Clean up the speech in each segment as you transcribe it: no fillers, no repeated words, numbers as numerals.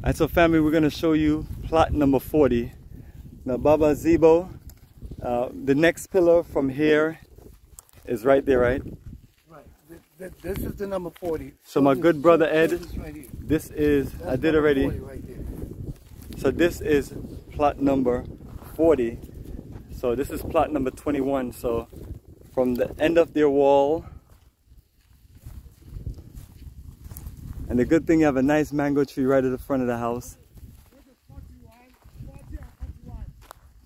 Alright, so family, we're going to show you plot number 40. Now Baba Zebo, the next pillar from here is right there, right? Right. This is the number 40. So my good brother Ed, this is, I did already. So this is plot number 40. So this is plot number 21. So from the end of their wall. And the good thing, you have a nice mango tree right at the front of the house.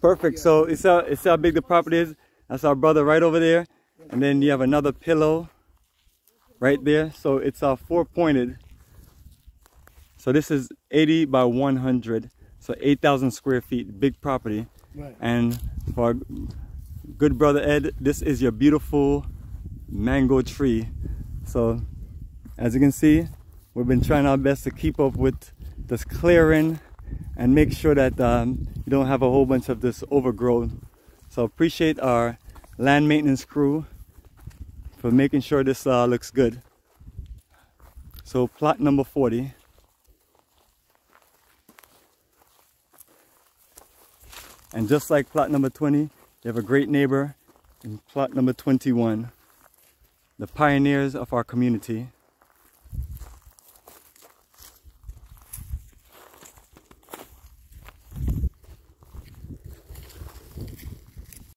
Perfect. So it's how big the property is. That's our brother right over there. And then you have another pillow right there. So it's our four-pointed. So this is 80 by 100. So 8,000 square feet, big property. Right. And for our good brother Ed, this is your beautiful mango tree. So as you can see, we've been trying our best to keep up with this clearing and make sure that you don't have a whole bunch of this overgrown. So appreciate our land maintenance crew for making sure this looks good. So plot number 40. And just like plot number 20, you have a great neighbor in plot number 21, the pioneers of our community.